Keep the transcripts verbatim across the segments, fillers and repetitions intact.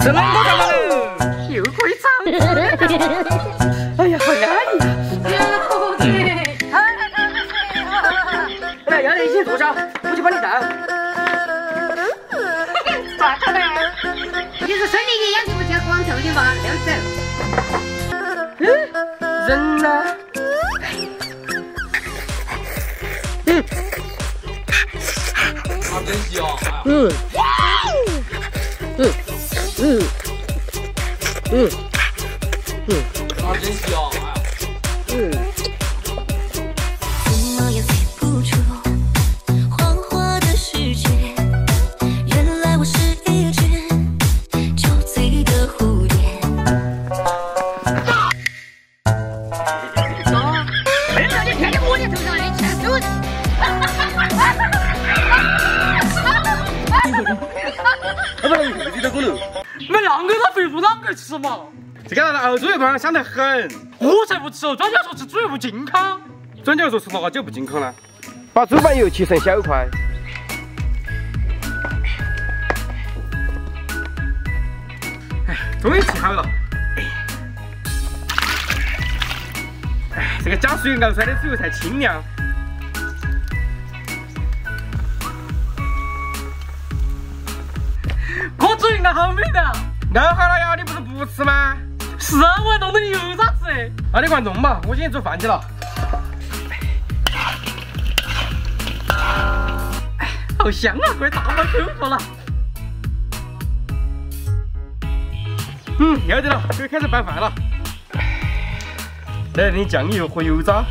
吃那么干嘛喽？又可以长知识。哎呀，好安逸呀！好的。哎，杨磊，辛苦了，我去帮你打。咋的嘞？你是生理营养就不讲广州的嘛，溜走。嗯，人呢？嗯。好珍惜哦。嗯。嗯。 嗯嗯嗯，啊，真香！嗯。怎么也飞不出黄花的世界，原来我是一只酒醉的蝴蝶。走，没事，你天天我的头上，你欠揍的。哈哈哈哈哈哈！啊，不能，你在过路。 买啷个他肥猪啷个吃嘛？这个熬猪肉棒香得很，我才不吃哦！专家说吃猪肉不健康，专家说吃哪就不健康了？把猪板油切成小块，哎，终于吃好了。哎，这个加水熬出来的猪肉才清凉。 锅煮鱼熬好没得？熬好了呀，你不是不吃吗？是啊，我还弄得你有啥子？那你快弄吧，我先做饭去了。哎，好香啊，快大饱口福了。嗯，要得了，可以开始拌饭了。来点酱油和油渣。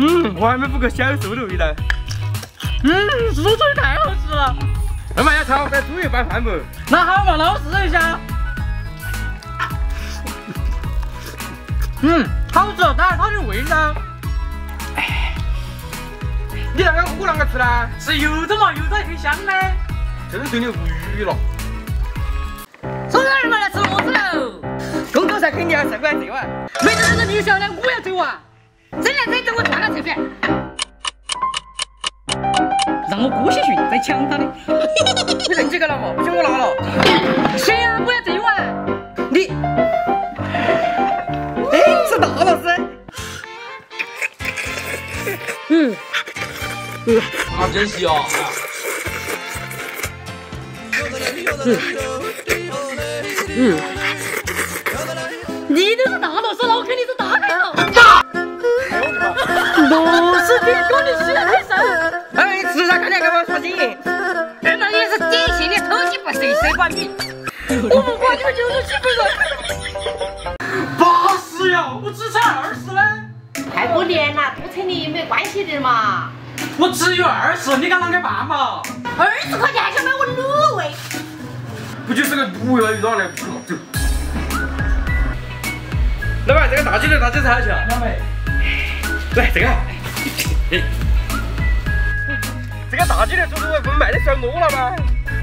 嗯，我还没不够享受的味道。嗯，猪腿太好吃了。那么要炒块猪肉拌饭不？那好嘛，那我试一下。嗯，好吃，但是它的味道。你那个我啷个吃呢？吃油的嘛，油的更香呢。真是对你无语了。走哪儿嘛，来吃螺子喽！工作噻，肯定要上班这碗。没得那个女小的，我要走啊！ 真来真走，我断了这边，让我姑息训再抢他的。你认这个了嘛？不行，我拿了。谁呀、啊？我要这一碗。你，哎，是大老师。嗯嗯，啊，真香啊！嗯嗯，你都是大老师了，我肯定是大开了。 都是你搞的事，太傻！哎，吃啥看你干嘛耍心？那也是典型的偷鸡不成蚀把米。我不管你们就是欺负人。八十呀，我只差二十呢。太可怜了，不成你也没关系的嘛。我只有二十，你敢啷个办嘛？二十块钱想买我卤味？不就是个卤味而已，哪来不走？老板，这个大鸡腿大鸡腿好吃。老妹。 来这个，这个大鸡腿猪肉不卖的算多了吗？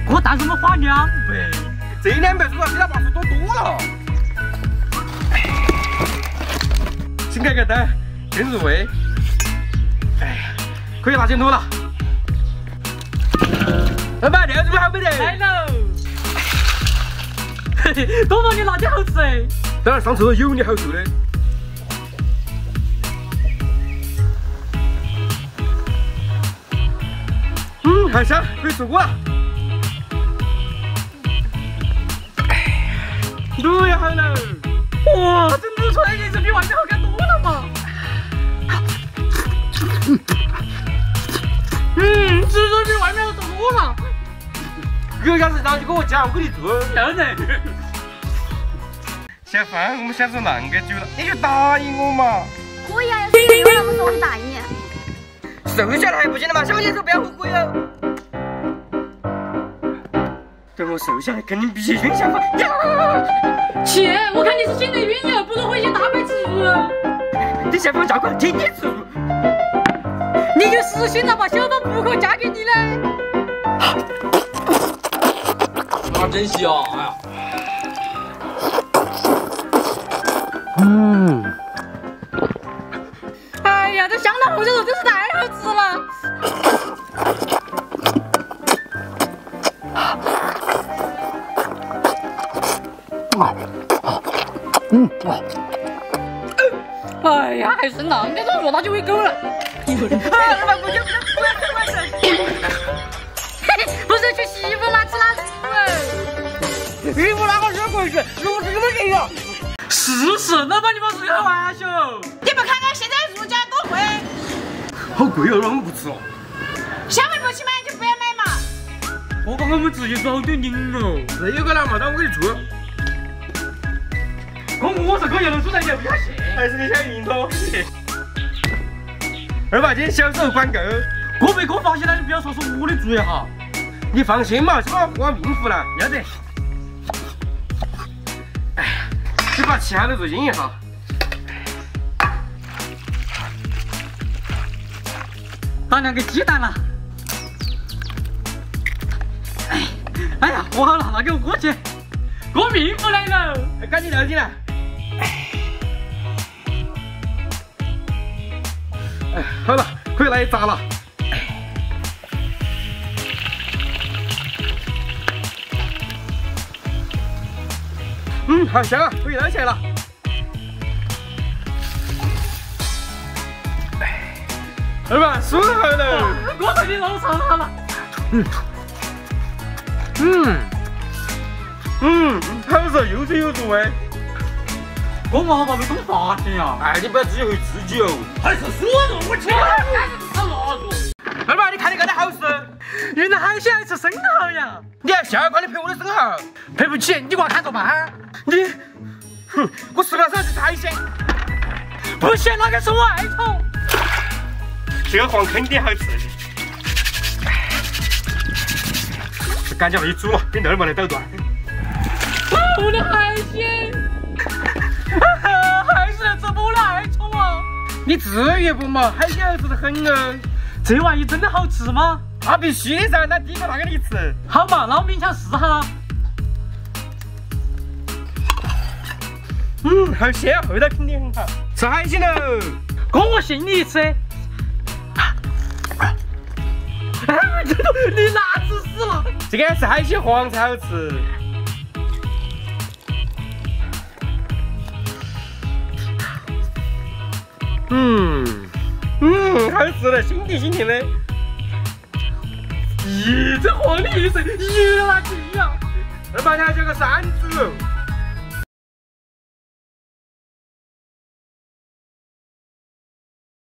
我但是我花两百，这两百猪肉比他八十多多了。先开个灯，更入味。哎，可以拿进多了。老板，这个猪肉好没得？来喽！嘿嘿，多放点辣椒好吃哎。当然上厕所有你好受的。 好香，可以煮锅了。卤也好了，哇，这卤出来颜色比外面好看多了嘛。嗯，至少比外面好多了。有啥子让你给我讲，我给你做。要得。小范，我们想做啷个酒了，你就答应我嘛。可以啊，有啥子我就答应。瘦下来还不行了嘛，小姐说不要后悔哦。 等我瘦下来，肯定比以前想法。姐，我看你是心里晕了，不如回去打败自己。你想放假过来天天吃，你就死心了，把小芳补课嫁给你嘞。啊，真香！哎呀，嗯，哎呀，这香辣红烧肉真是太好吃了。哎呀，还是男的厕所它就会够了。哎，老板，我就快快快！不是去洗衣服拉屎拉屎哎，衣服拉个热滚水，弄什么给呀？死死的吧，你们是开玩笑？你们看看现在物价多贵，好贵哦，让我们不吃了。消费不起嘛，就不要买嘛。我把我们自己找点零喽，这有个那么大我给你做。 我是搞运动蔬菜的，不要谢，还是你想运动？二娃今小手管够，各位哥发现了，你不要说是我的作业哈，你放心嘛，是吧？我命苦了，要得。哎呀，你把其他的都扔一下。打两个鸡蛋了。哎，哎呀，和好了，拿给我过去。我命苦来了，赶紧聊起来。 哎，好了，可以来炸了。嗯，好香啊，可以捞起来了。二娃，收好了。我被你弄伤了。嗯，嗯，嗯，好吃，又脆又入味。 我妈妈被冻傻了呀！哎，你不要自己回自己哦，还是说了我去，还是吃腊肉。二娃，你看你干的好事，原来海鲜还吃生蚝呀！你还下官，你赔我的生蚝，赔不起，你娃看着办。你，哼，我吃不了啥子海鲜，不行，那个是我爱宠。这个黄肯定好吃的，赶紧把你煮了，你那儿没得捣断。啊，我的海鲜！ 还是吃不了海葱啊！你至于不嘛？海鲜好吃得很哦。这玩意真的好吃吗？那必须的噻，那第一个拿给你吃。好嘛，那我勉强试哈。嗯，好鲜，味道肯定很好。吃海鲜喽！哥，我信你一次。哎，这都你哪吃死了？这个是海鲜黄才好吃。 嗯嗯，好吃了，心甜心甜的。咦，这黄的一身，咦啦去呀！二爸，你还叫个山猪。